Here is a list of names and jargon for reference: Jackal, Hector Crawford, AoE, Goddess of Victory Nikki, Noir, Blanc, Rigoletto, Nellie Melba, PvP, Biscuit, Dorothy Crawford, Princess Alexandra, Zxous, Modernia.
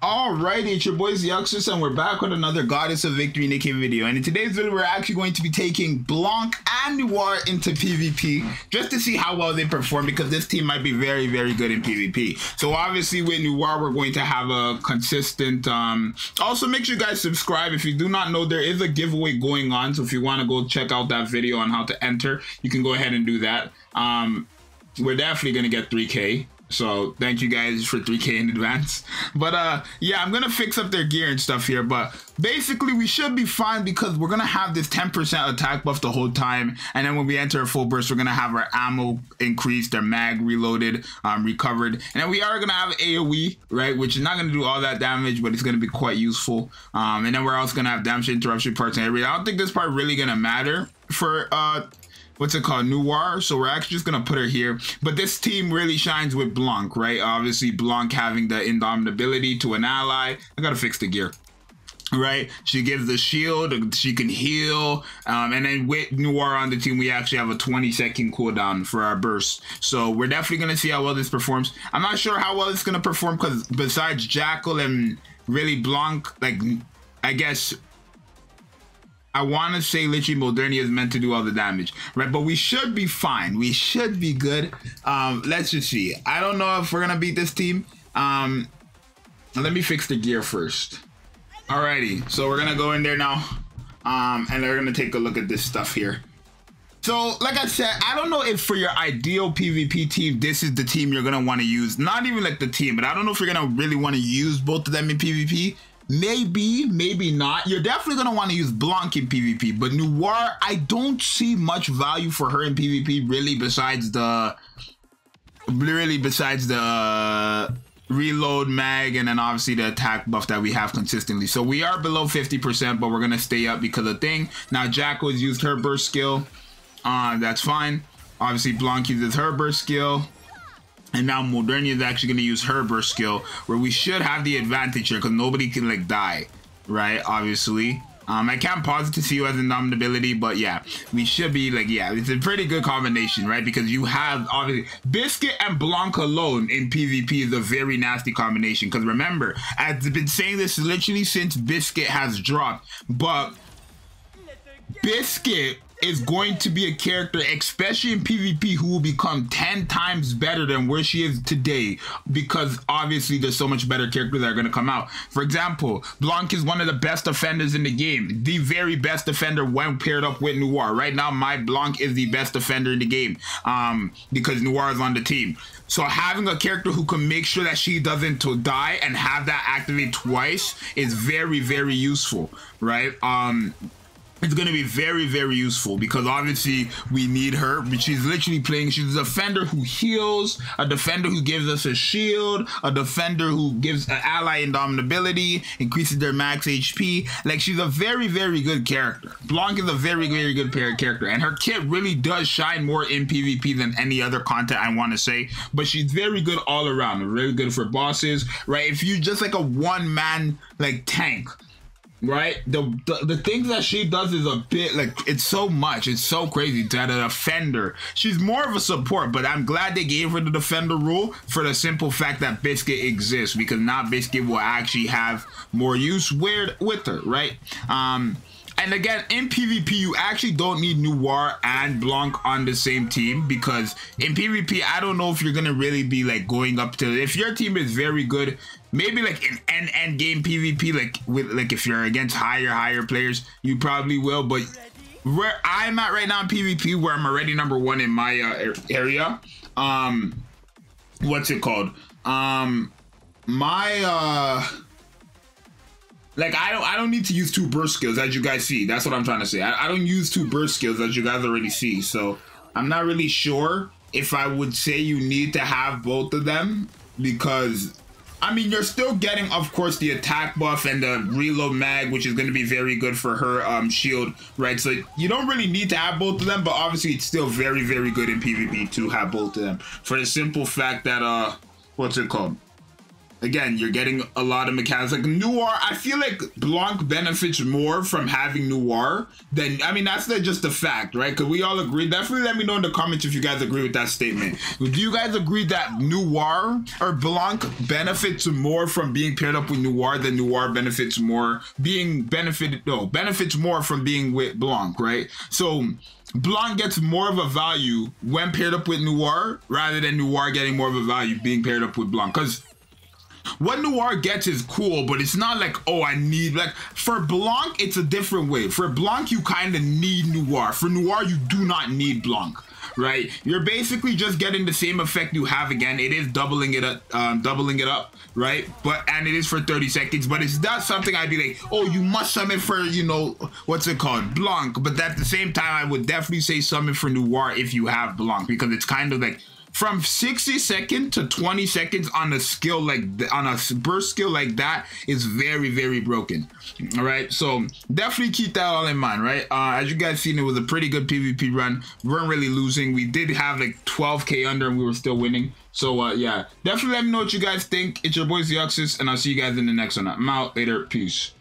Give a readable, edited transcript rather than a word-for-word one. Alrighty, it's your boy Zxous, and we're back with another Goddess of Victory Nikki video. And in today's video, we're actually going to be taking Blanc and Noir into PvP just to see how well they perform, because this team might be very, very good in PvP. So obviously with Noir, we're going to have a consistent... Also, make sure you guys subscribe. If you do not know, there is a giveaway going on. So if you want to go check out that video on how to enter, you can go ahead and do that. We're definitely going to get 3K. So thank you guys for 3K in advance. But yeah, I'm gonna fix up their gear and stuff here, but basically we should be fine because we're gonna have this 10% attack buff the whole time, and then when we enter a full burst, we're gonna have our ammo increased, our mag reloaded, recovered, and then we are gonna have AoE, right, which is not gonna do all that damage, but it's gonna be quite useful. And then we're also gonna have damage interruption parts and everything. I don't think this part really gonna matter for what's it called, Noir, so we're actually just gonna put her here. But this team really shines with Blanc, right? Obviously Blanc having the indomitability to an ally. I gotta fix the gear, right? She gives the shield, she can heal, and then with Noir on the team, we actually have a 20-second cooldown for our burst. So we're definitely gonna see how well this performs. I'm not sure how well it's gonna perform, because besides Jackal and really Blanc, like, I guess I want to say literally Modernia is meant to do all the damage, right? But we should be fine. We should be good. Let's just see. I don't know if we're going to beat this team. Let me fix the gear first. Alrighty. So we're going to go in there now. And we're going to take a look at this stuff here. So, like I said, I don't know if for your ideal PvP team, this is the team you're going to want to use. Not even like the team, but I don't know if you're going to really want to use both of them in PvP. Maybe, maybe not. You're definitely going to want to use Blanc in PvP, but Noir, I don't see much value for her in PvP, really besides the reload mag, and then obviously the attack buff that we have consistently. So we are below 50%, but we're going to stay up because of the thing. Now, Jackal has used her burst skill. That's fine. Obviously, Blanc uses her burst skill. And now Modernia is actually going to use her burst skill, where we should have the advantage here because nobody can like die, right? Obviously, I can't pause it to see who has indomitability, but yeah, we should be like, yeah, it's a pretty good combination, right? Because you have obviously Biscuit and Blanc alone in PvP is a very nasty combination. Because remember, I've been saying this literally since Biscuit has dropped, but Biscuit is going to be a character, especially in PvP, who will become 10 times better than where she is today, because obviously there's so much better characters that are going to come out. For example, Blanc is one of the best defenders in the game, the very best defender when paired up with Noir. Right now, my Blanc is the best defender in the game because Noir is on the team. So having a character who can make sure that she doesn't die and have that activate twice is very, very useful, right? It's going to be very, very useful because obviously we need her. She's literally playing. She's a defender who heals, a defender who gives us a shield, a defender who gives an ally indomitability, increases their max HP. Like, she's a very, very good character. Blanc is a very, very good character. And her kit really does shine more in PvP than any other content, I want to say. But she's very good all around. Really good for bosses, right? If you just like a one-man like tank, right, the things that she does is a bit like, it's so much, it's so crazy to have a defender. She's more of a support, but I'm glad they gave her the defender rule for the simple fact that Biscuit exists, because now Biscuit will actually have more use with her, right? And again, in PvP, you actually don't need Noir and Blanc on the same team, because in PvP, I don't know if you're going to really be like going up to, if your team is very good, maybe like in end game PvP, like with, like if you're against higher players, you probably will. But where I'm at right now in PvP, where I'm already #1 in my area, what's it called? Like, I don't need to use 2 burst skills, as you guys see. That's what I'm trying to say. I don't use 2 burst skills, as you guys already see. So I'm not really sure if I would say you need to have both of them, because, I mean, you're still getting, of course, the attack buff and the reload mag, which is going to be very good for her shield, right? So you don't really need to have both of them, but obviously it's still very, very good in PvP to have both of them, for the simple fact that, what's it called? Again, you're getting a lot of mechanics. Like Noir, I feel like Blanc benefits more from having Noir than, I mean, that's just the fact, right? Because we all agree. Definitely let me know in the comments if you guys agree with that statement. Do you guys agree that Noir or Blanc benefits more from being paired up with Noir than Noir benefits more benefits more from being with Blanc, right? So Blanc gets more of a value when paired up with Noir rather than Noir getting more of a value being paired up with Blanc, because what Noir gets is cool, but it's not like, oh, I need, like, for Blanc, it's a different way. For Blanc, you kind of need Noir. For Noir, you do not need Blanc, right? You're basically just getting the same effect you have. Again, it is doubling it up, right? But, and it is for 30 seconds, but it's not something I'd be like, oh, you must summon for, you know, what's it called? Blanc. But at the same time, I would definitely say summon for Noir if you have Blanc, because it's kind of like, from 60 seconds to 20 seconds on a skill like on a burst skill like that is very, very broken. All right, so definitely keep that all in mind, right? As you guys seen, it was a pretty good PvP run. We weren't really losing. We did have like 12k under, and we were still winning. So yeah, definitely let me know what you guys think. It's your boy Zxous, and I'll see you guys in the next one. I'm out. Later. Peace.